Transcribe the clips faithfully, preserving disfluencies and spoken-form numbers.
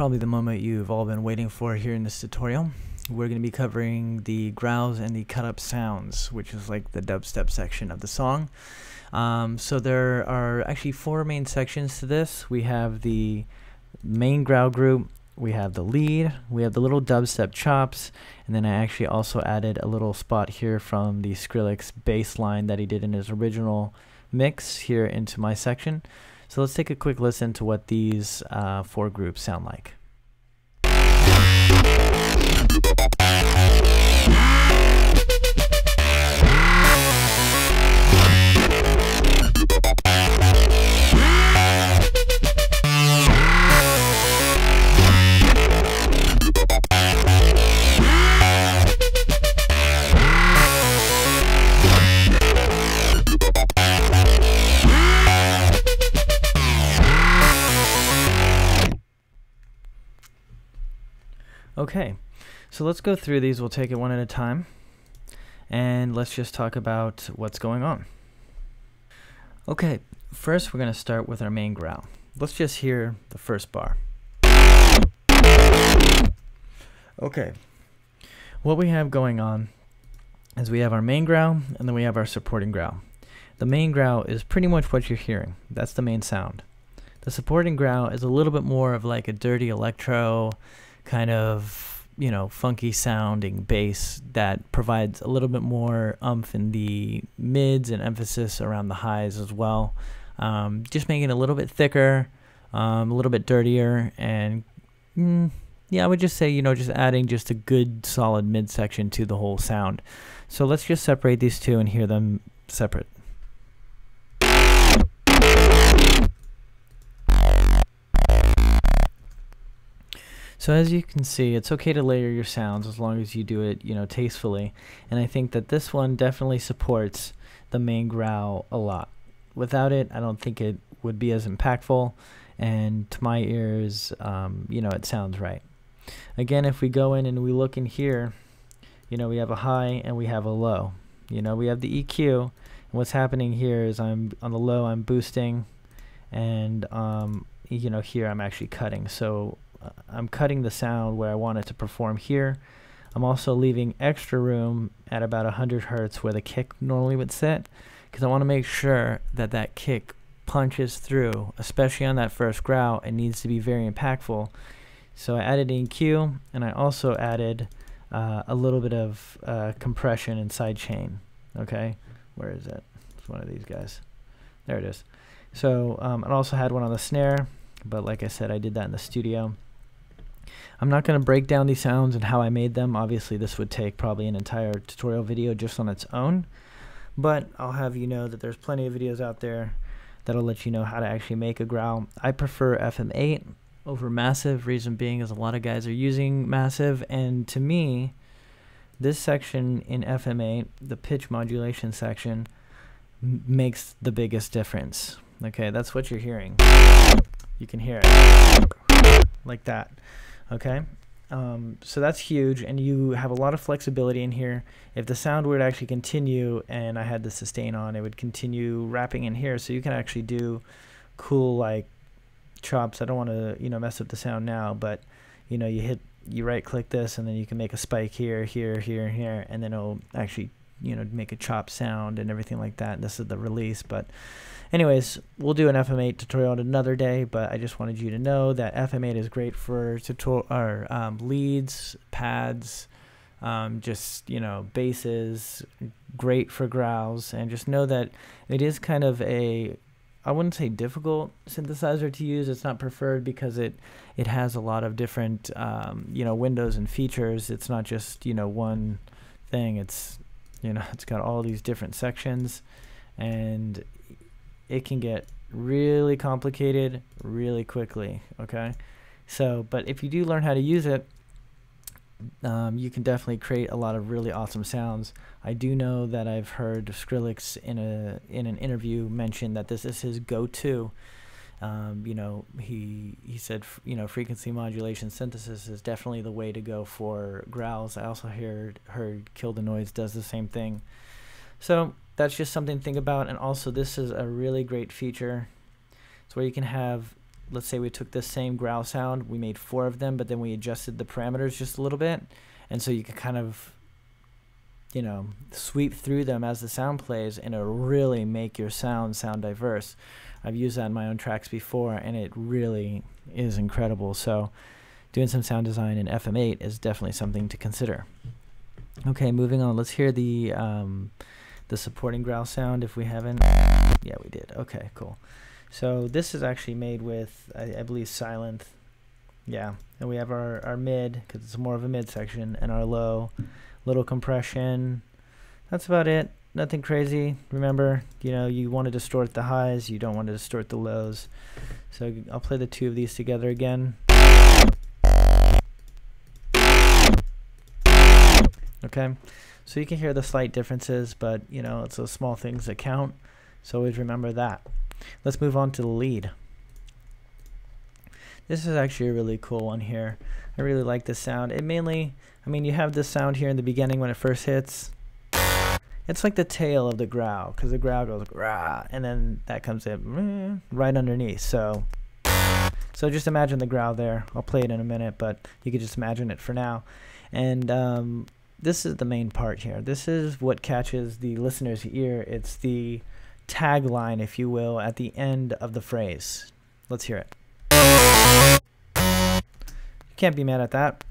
probably the moment you've all been waiting for here in this tutorial. We're going to be covering the growls and the cut up sounds, which is like the dubstep section of the song. Um, so there are actually four main sections to this. We have the main growl group, we have the lead, we have the little dubstep chops, and then I actually also added a little spot here from the Skrillex bass line that he did in his original mix here into my section. So let's take a quick listen to what these uh, four groups sound like. Okay, so let's go through these. We'll take it one at a time, and let's just talk about what's going on. Okay, first we're going to start with our main growl. Let's just hear the first bar. Okay, what we have going on is we have our main growl, and then we have our supporting growl. The main growl is pretty much what you're hearing. That's the main sound. The supporting growl is a little bit more of like a dirty electro, kind of, you know, funky sounding bass that provides a little bit more umph in the mids and emphasis around the highs as well, um, just making it a little bit thicker, um, a little bit dirtier, and mm, yeah, I would just say, you know, just adding just a good solid mid section to the whole sound. So let's just separate these two and hear them separate. So as you can see, it's okay to layer your sounds as long as you do it, you know, tastefully. And I think that this one definitely supports the main growl a lot. Without it, I don't think it would be as impactful. And to my ears, um, you know, it sounds right. Again, if we go in and we look in here, you know, we have a high and we have a low. You know, we have the E Q. And what's happening here is I'm on the low, I'm boosting, and um, you know, here I'm actually cutting. So I'm cutting the sound where I want it to perform here. I'm also leaving extra room at about one hundred hertz where the kick normally would sit, because I want to make sure that that kick punches through, especially on that first growl. It needs to be very impactful. So I added in E Q, and I also added uh, a little bit of uh, compression and side chain. Okay, where is it? It's one of these guys. There it is. So um, I also had one on the snare, but like I said, I did that in the studio. I'm not going to break down these sounds and how I made them. Obviously, this would take probably an entire tutorial video just on its own. But I'll have you know that there's plenty of videos out there that'll let you know how to actually make a growl. I prefer F M eight over Massive. Reason being is a lot of guys are using Massive. And to me, this section in F M eight, the pitch modulation section, m makes the biggest difference. Okay, that's what you're hearing. You can hear it like that. Okay, um, so that's huge, and you have a lot of flexibility in here. If the sound were to actually continue and I had the sustain on, it would continue wrapping in here, so you can actually do cool like chops. I don't want to, you know, mess up the sound now, but you know, you hit, you right click this, and then you can make a spike here, here, here, and here, and then it'll actually, you know, make a chop sound and everything like that. And this is the release, but anyways, we'll do an F M eight tutorial on another day, but I just wanted you to know that F M eight is great for tutorial or um, leads, pads, um, just, you know, basses, great for growls, and just know that it is kind of a, I wouldn't say difficult synthesizer to use. It's not preferred because it it has a lot of different um, you know, windows and features. It's not just, you know, one thing. It's, you know, it's got all these different sections, and it can get really complicated really quickly. Okay, so but if you do learn how to use it, um, you can definitely create a lot of really awesome sounds. I do know that I've heard Skrillex in a in an interview mention that this is his go-to. Um, you know, he he said, you know, frequency modulation synthesis is definitely the way to go for growls. I also heard heard Kill the Noise does the same thing. So that's just something to think about. And also, this is a really great feature. It's where you can have let's say we took this same growl sound, we made four of them, but then we adjusted the parameters just a little bit, and so you can kind of, you know, sweep through them as the sound plays, and it'll really make your sound sound diverse. I've used that in my own tracks before, and it really is incredible. So doing some sound design in F M eight is definitely something to consider. Okay, moving on. Let's hear the um, the supporting growl sound if we haven't. Yeah, we did. Okay, cool. So this is actually made with, I, I believe, Sylenth. Yeah, and we have our, our mid, because it's more of a mid section, and our low, little compression. That's about it. Nothing crazy. Remember, you know, you want to distort the highs, you don't want to distort the lows. So I'll play the two of these together again. Okay, so you can hear the slight differences, but you know, it's those small things that count, so always remember that. Let's move on to the lead. This is actually a really cool one here. I really like this sound. It mainly, I mean, you have this sound here in the beginning when it first hits. It's like the tail of the growl, because the growl goes rah, and then that comes in right underneath. So, so just imagine the growl there. I'll play it in a minute, but you can just imagine it for now. And um, this is the main part here. This is what catches the listener's ear. It's the tagline, if you will, at the end of the phrase. Let's hear it. You can't be mad at that.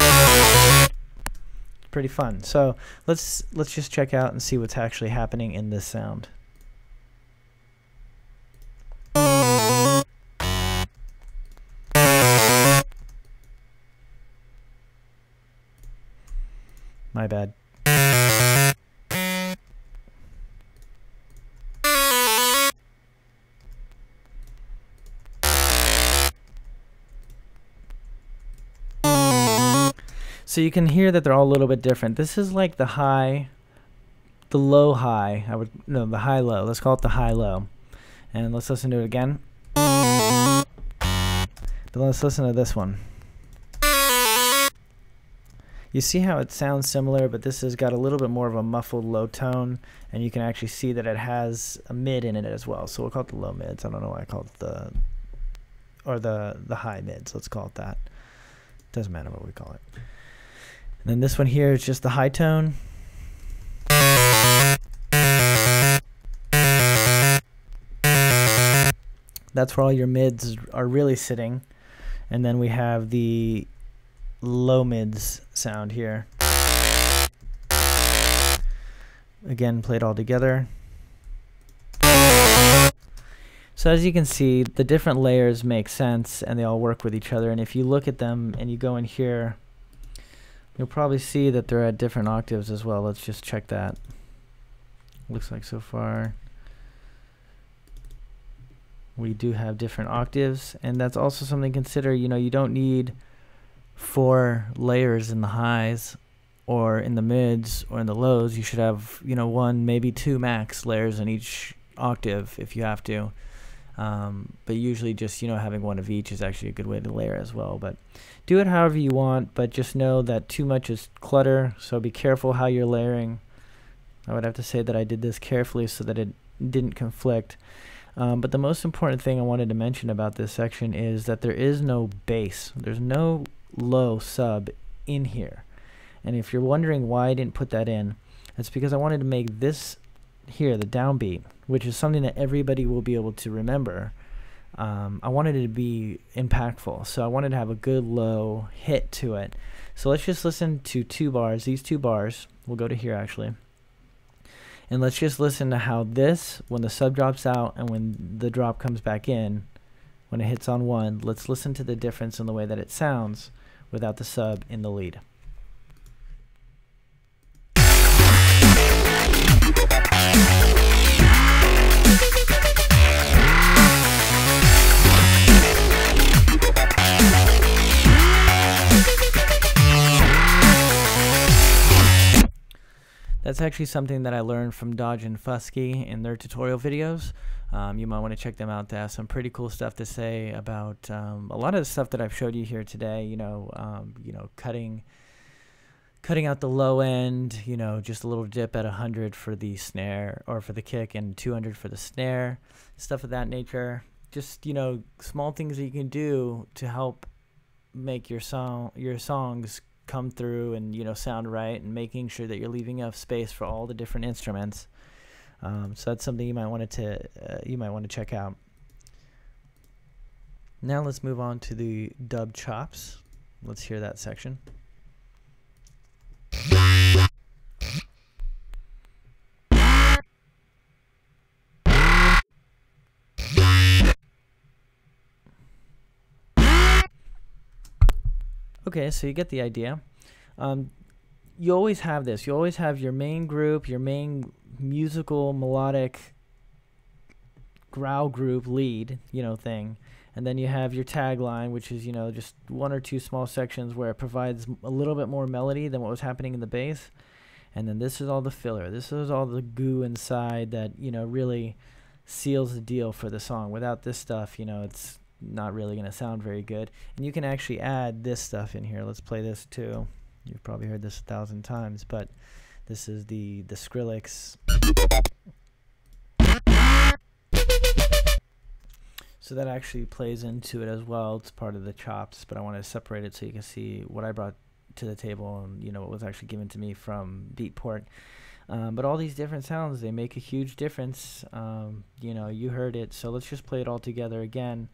Pretty fun. So let's let's just check out and see what's actually happening in this sound. My bad. So you can hear that they're all a little bit different. This is like the high, the low high. I would no, the high low. Let's call it the high low. And let's listen to it again. Then let's listen to this one. You see how it sounds similar, but this has got a little bit more of a muffled low tone, and you can actually see that it has a mid in it as well. So we'll call it the low mids. I don't know why I call it the, or the the high mids. Let's call it that. Doesn't matter what we call it. And then this one here is just the high tone. That's where all your mids are really sitting. And then we have the low mids sound here. Again, played all together. So as you can see, the different layers make sense and they all work with each other. And if you look at them and you go in here, you'll probably see that they're at different octaves as well. Let's just check that. Looks like so far we do have different octaves, and that's also something to consider. You know, you don't need four layers in the highs or in the mids or in the lows. You should have, you know, one, maybe two max layers in each octave if you have to. Um, but usually just, you know, having one of each is actually a good way to layer as well. But do it however you want, but just know that too much is clutter, so be careful how you're layering. I would have to say that I did this carefully so that it didn't conflict. Um, but the most important thing I wanted to mention about this section is that there is no bass. There's no low sub in here. And if you're wondering why I didn't put that in, it's because I wanted to make this here, the downbeat, which is something that everybody will be able to remember. Um, I wanted it to be impactful, so I wanted to have a good low hit to it. So let's just listen to two bars. These two bars, we'll go to here actually, and let's just listen to how this, when the sub drops out and when the drop comes back in, when it hits on one, let's listen to the difference in the way that it sounds without the sub in the lead. That's actually something that I learned from Dodge and Fusky in their tutorial videos. Um, you might want to check them out. They have some pretty cool stuff to say about um, a lot of the stuff that I've showed you here today. You know, um, you know, cutting, cutting out the low end. You know, just a little dip at one hundred for the snare or for the kick, and two hundred for the snare. Stuff of that nature. just, you know, small things that you can do to help make your song, your songs come through and, you know, sound right, and making sure that you're leaving enough space for all the different instruments. Um, so that's something you might want to uh, you might want to check out. Now let's move on to the dub chops. Let's hear that section. Okay, so you get the idea. Um, you always have this. You always have your main group, your main musical, melodic, growl group lead, you know, thing. And then you have your tagline, which is, you know, just one or two small sections where it provides a little bit more melody than what was happening in the bass. And then this is all the filler. This is all the goo inside that, you know, really seals the deal for the song. Without this stuff, you know, it's not really going to sound very good. And you can actually add this stuff in here. Let's play this too. You've probably heard this a thousand times, but this is the the Skrillex. So that actually plays into it as well. It's part of the chops, but I want to separate it so you can see what I brought to the table and, you know, what was actually given to me from Beatport. Um, but all these different sounds, they make a huge difference. Um, you know, you heard it, so let's just play it all together again.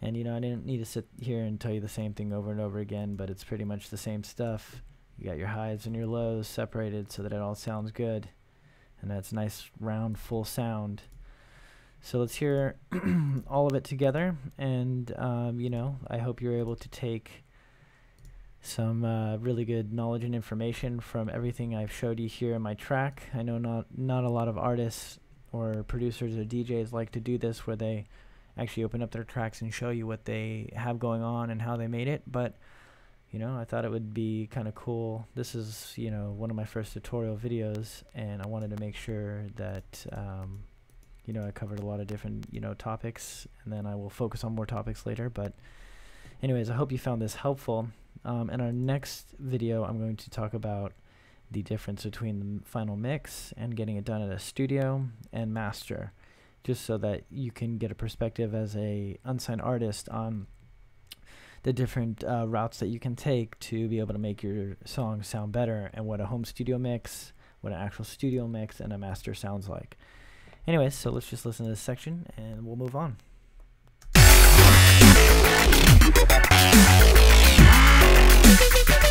And, you know, I didn't need to sit here and tell you the same thing over and over again, but it's pretty much the same stuff. You got your highs and your lows separated so that it all sounds good. And that's nice, round, full sound. So let's hear all of it together. And, um, you know, I hope you're able to take some uh, really good knowledge and information from everything I've showed you here in my track. I know not, not a lot of artists or producers or D Js like to do this, where they actually open up their tracks and show you what they have going on and how they made it, but you know, I thought it would be kind of cool. This is, you know, one of my first tutorial videos, and I wanted to make sure that um, you know, I covered a lot of different, you know, topics, and then I will focus on more topics later. But anyways, I hope you found this helpful. Um, in our next video, I'm going to talk about the difference between the final mix and getting it done at a studio and master, just so that you can get a perspective as a unsigned artist on the different uh, routes that you can take to be able to make your song sound better, and what a home studio mix, what an actual studio mix, and a master sounds like. Anyways, so let's just listen to this section and we'll move on. We'll be right back.